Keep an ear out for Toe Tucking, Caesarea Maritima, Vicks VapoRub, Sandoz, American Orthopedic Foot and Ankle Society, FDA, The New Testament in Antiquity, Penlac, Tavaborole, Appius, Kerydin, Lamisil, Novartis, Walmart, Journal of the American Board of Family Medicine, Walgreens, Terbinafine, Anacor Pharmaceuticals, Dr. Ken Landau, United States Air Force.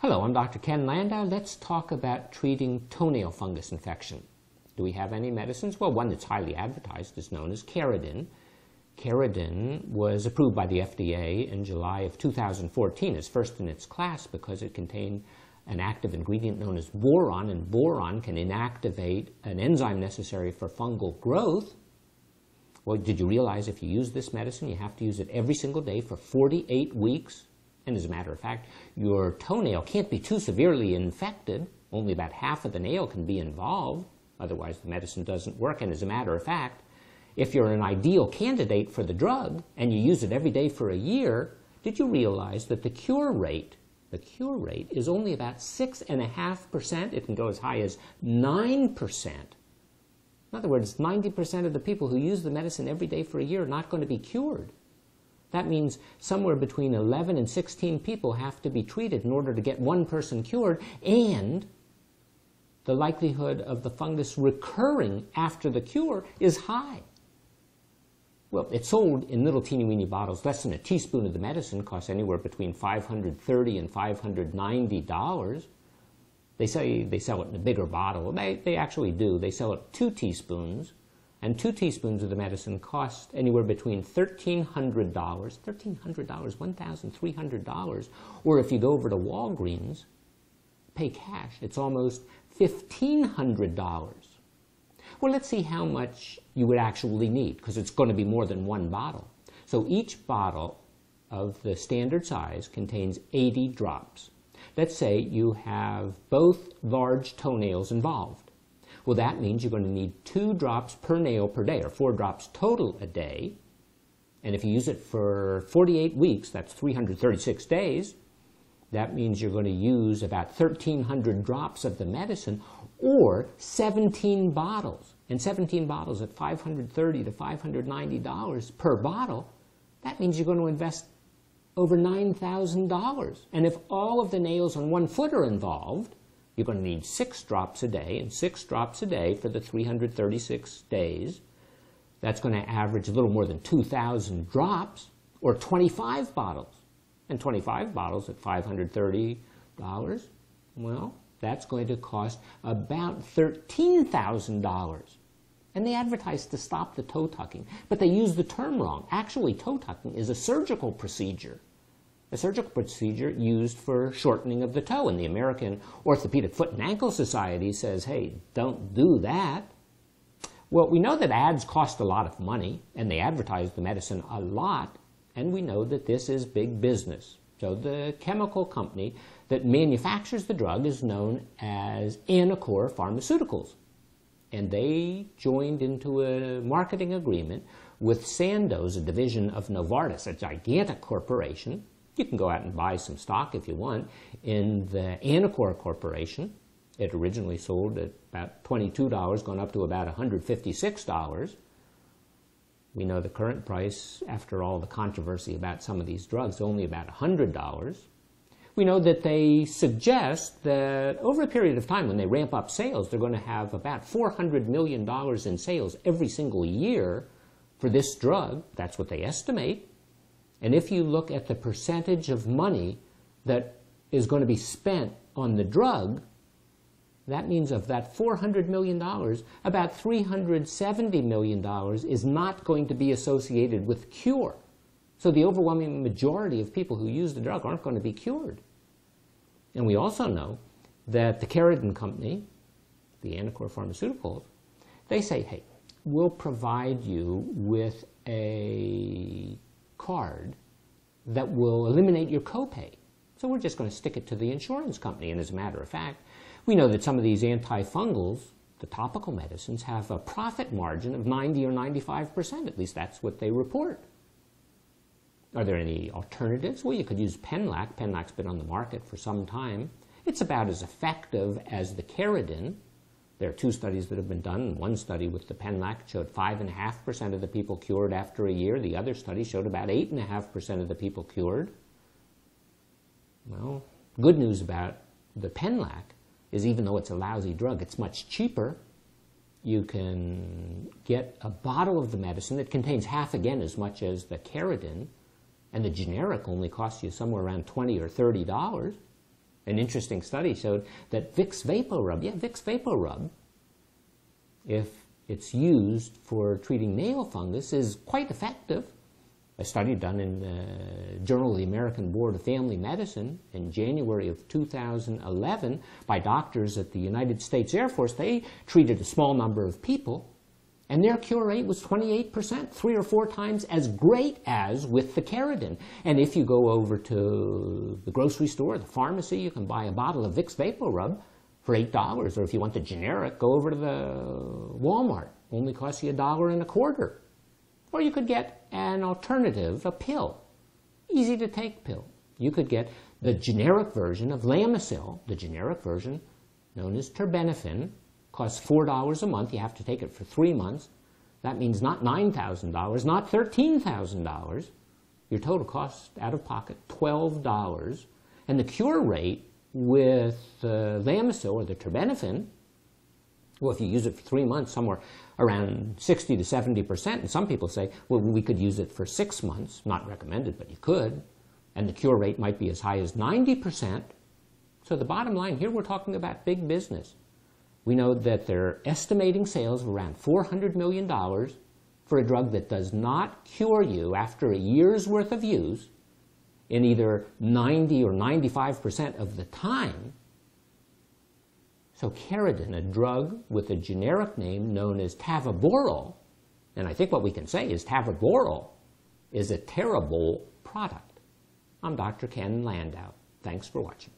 Hello, I'm Dr. Ken Landau. Let's talk about treating toenail fungus infection. Do we have any medicines? Well, one that's highly advertised is known as Kerydin. Kerydin was approved by the FDA in July of 2014 as first in its class because it contained an active ingredient known as boron, and boron can inactivate an enzyme necessary for fungal growth. Well, did you realize if you use this medicine, you have to use it every single day for 48 weeks? And as a matter of fact, your toenail can't be too severely infected. Only about half of the nail can be involved. Otherwise, the medicine doesn't work. And as a matter of fact, if you're an ideal candidate for the drug and you use it every day for a year, did you realize that the cure rate is only about 6.5%? It can go as high as 9%. In other words, 90% of the people who use the medicine every day for a year are not going to be cured. That means somewhere between 11 and 16 people have to be treated in order to get one person cured, and the likelihood of the fungus recurring after the cure is high. Well, it's sold in little teeny-weeny bottles. Less than a teaspoon of the medicine costs anywhere between $530 and $590. They say they sell it in a bigger bottle. They actually do. They sell it 2 teaspoons, and 2 teaspoons of the medicine cost anywhere between $1,300, or if you go over to Walgreens, pay cash, it's almost $1,500. Well, let's see how much you would actually need, because it's going to be more than one bottle. So each bottle of the standard size contains 80 drops. Let's say you have both large toenails involved. Well, that means you're going to need 2 drops per nail per day, or 4 drops total a day. And if you use it for 48 weeks, that's 336 days, that means you're going to use about 1,300 drops of the medicine, or 17 bottles. And 17 bottles at $530 to $590 per bottle, that means you're going to invest over $9,000. And if all of the nails on one foot are involved, you're going to need 6 drops a day, and 6 drops a day for the 336 days. That's going to average a little more than 2,000 drops, or 25 bottles. And 25 bottles at $530, well, that's going to cost about $13,000. And they advertise to stop the toe tucking, but they use the term wrong. Actually, toe tucking is a surgical procedure used for shortening of the toe. And the American Orthopedic Foot and Ankle Society says, hey, don't do that. Well, we know that ads cost a lot of money, and they advertise the medicine a lot, and we know that this is big business. So the chemical company that manufactures the drug is known as Anacor Pharmaceuticals. And they joined into a marketing agreement with Sandoz, a division of Novartis, a gigantic corporation. You can go out and buy some stock if you want in the Anacor Corporation. It originally sold at about $22, gone up to about $156. We know the current price, after all the controversy about some of these drugs, is only about $100. We know that they suggest that over a period of time, when they ramp up sales, they're going to have about $400 million in sales every single year for this drug. That's what they estimate. And if you look at the percentage of money that is going to be spent on the drug, that means of that $400 million, about $370 million is not going to be associated with cure. So the overwhelming majority of people who use the drug aren't going to be cured. And we also know that the Kerydin company, the Anacor Pharmaceuticals, they say, hey, we'll provide you with a card that will eliminate your copay. So we're just going to stick it to the insurance company. And as a matter of fact, we know that some of these antifungals, the topical medicines, have a profit margin of 90 or 95%. At least that's what they report. Are there any alternatives? Well, you could use Penlac. Penlac's been on the market for some time. It's about as effective as the Kerydin. There are 2 studies that have been done. One study with the Penlac showed 5.5% of the people cured after a year. The other study showed about 8.5% of the people cured. Well, good news about the Penlac is even though it's a lousy drug, it's much cheaper. you can get a bottle of the medicine that contains half again as much as the Kerydin, and the generic only costs you somewhere around $20 or $30. An interesting study showed that Vicks VapoRub, yeah, Vicks VapoRub, if it's used for treating nail fungus, is quite effective. A study done in the Journal of the American Board of Family Medicine in January of 2011 by doctors at the United States Air Force, they treated a small number of people, and their cure rate was 28%, 3 or 4 times as great as with the Kerydin. And if you go over to the grocery store, the pharmacy, you can buy a bottle of Vicks VapoRub for $8, or if you want the generic, go over to the Walmart. Only costs you $1.25. Or you could get an alternative, a pill, easy-to-take pill. You could get the generic version of Lamisil, the generic version known as Terbinafine, costs $4 a month. You have to take it for 3 months. That means not $9,000, not $13,000. Your total cost out of pocket, $12. And the cure rate with Lamisil or the Terbinafine, well, if you use it for 3 months, somewhere around 60 to 70%. And some people say, well, we could use it for 6 months. Not recommended, but you could. And the cure rate might be as high as 90%. So the bottom line here, we're talking about big business. We know that they're estimating sales of around $400 million for a drug that does not cure you after a year's worth of use in either 90 or 95% of the time. So Kerydin, a drug with a generic name known as Tavaborole, and I think what we can say is Tavaborole is a terrible product. I'm Dr. Ken Landau. Thanks for watching.